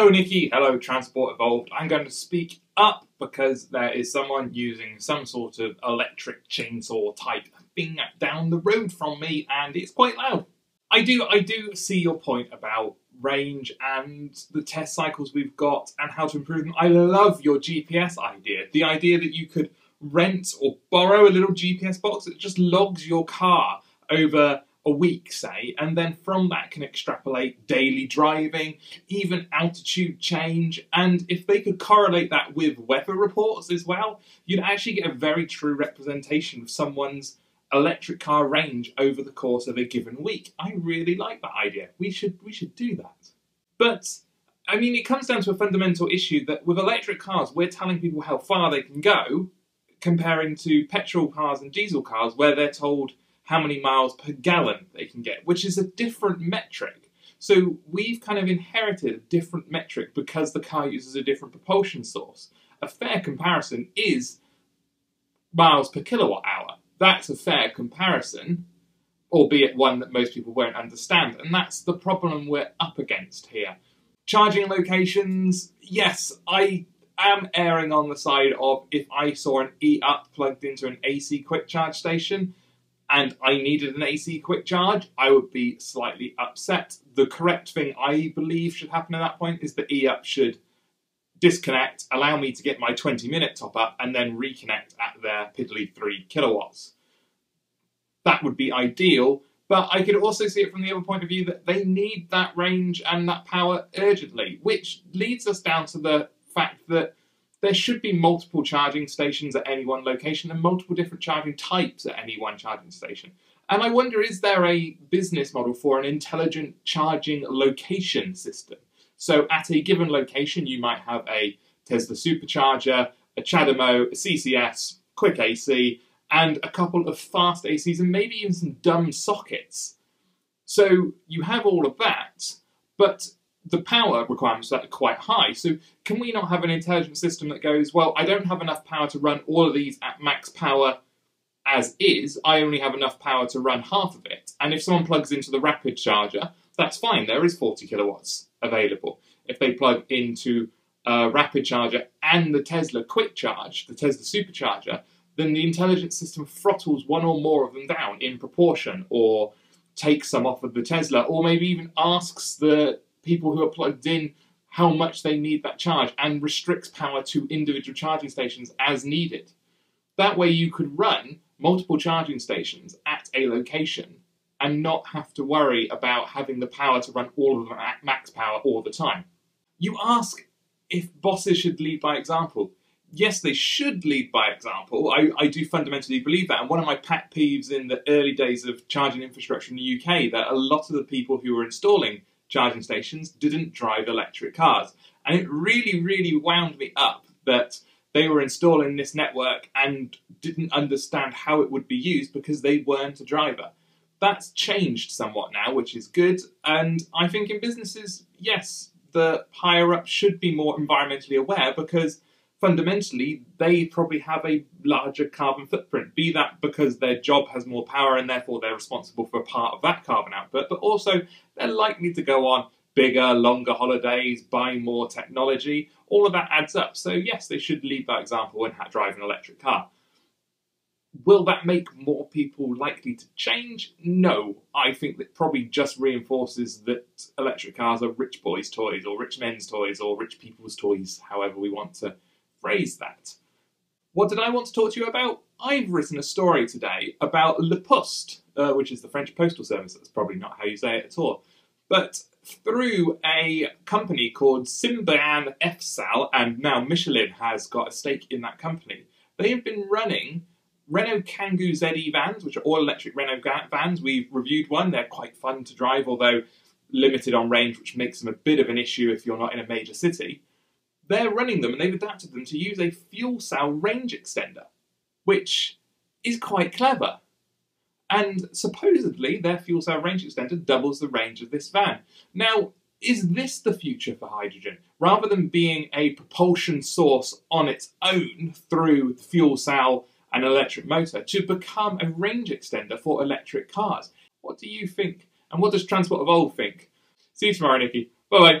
Hello Nikki, hello Transport Evolved. I'm going to speak up because there is someone using some sort of electric chainsaw type thing down the road from me and it's quite loud. I do see your point about range and the test cycles we've got and how to improve them. I love your GPS idea. The idea that you could rent or borrow a little GPS box that just logs your car over a week, say, and then from that can extrapolate daily driving, even altitude change, and if they could correlate that with weather reports as well, you'd actually get a very true representation of someone's electric car range over the course of a given week. I really like that idea. We should do that. But I mean, it comes down to a fundamental issue that with electric cars, we're telling people how far they can go, comparing to petrol cars and diesel cars, where they're told how many miles per gallon they can get, which is a different metric. So we've kind of inherited a different metric because the car uses a different propulsion source. A fair comparison is miles per kilowatt hour. That's a fair comparison, albeit one that most people won't understand, and that's the problem we're up against here. Charging locations, yes, I'm erring on the side of if I saw an e-up plugged into an AC quick charge station, and I needed an AC quick charge, I would be slightly upset. The correct thing I believe should happen at that point is the e-up should disconnect, allow me to get my 20-minute top-up, and then reconnect at their piddly 3 kilowatts. That would be ideal, but I could also see it from the other point of view that they need that range and that power urgently, which leads us down to the fact that there should be multiple charging stations at any one location and multiple different charging types at any one charging station. And I wonder, is there a business model for an intelligent charging location system? So at a given location, you might have a Tesla supercharger, a CHAdeMO, a CCS, quick AC, and a couple of fast ACs, and maybe even some dumb sockets. So you have all of that, but the power requirements are quite high, so can we not have an intelligent system that goes, well, I don't have enough power to run all of these at max power as is, I only have enough power to run half of it, and if someone plugs into the rapid charger, that's fine, there is 40 kilowatts available. If they plug into a rapid charger and the Tesla quick charge, the Tesla supercharger, then the intelligent system throttles one or more of them down in proportion, or takes some off of the Tesla, or maybe even asks the people who are plugged in how much they need that charge and restricts power to individual charging stations as needed. That way you could run multiple charging stations at a location and not have to worry about having the power to run all of them at max power all the time. You ask if bosses should lead by example. Yes, they should lead by example. I do fundamentally believe that, and one of my pet peeves in the early days of charging infrastructure in the UK, that a lot of the people who were installing charging stations didn't drive electric cars. And it really, really wound me up that they were installing this network and didn't understand how it would be used because they weren't a driver. That's changed somewhat now, which is good. And I think in businesses, yes, the higher-up should be more environmentally aware because fundamentally they probably have a larger carbon footprint, be that because their job has more power and therefore they're responsible for a part of that carbon output, but also they're likely to go on bigger, longer holidays, buy more technology, all of that adds up. So yes, they should lead by example and drive an electric car. Will that make more people likely to change? No, I think that probably just reinforces that electric cars are rich boys' toys or rich men's toys or rich people's toys, however we want to phrase that. What did I want to talk to you about? I've written a story today about La Poste, which is the French postal service. That's probably not how you say it at all. But through a company called Simbaan FSAL, and now Michelin has got a stake in that company, they have been running Renault Kangoo ZE vans, which are all-electric Renault vans. We've reviewed one. They're quite fun to drive, although limited on range, which makes them a bit of an issue if you're not in a major city. They're running them and they've adapted them to use a fuel cell range extender, which is quite clever. And supposedly their fuel cell range extender doubles the range of this van. Now, is this the future for hydrogen? Rather than being a propulsion source on its own through the fuel cell and electric motor, to become a range extender for electric cars? What do you think? And what does Transport Evolved think? See you tomorrow, Nikki. Bye-bye.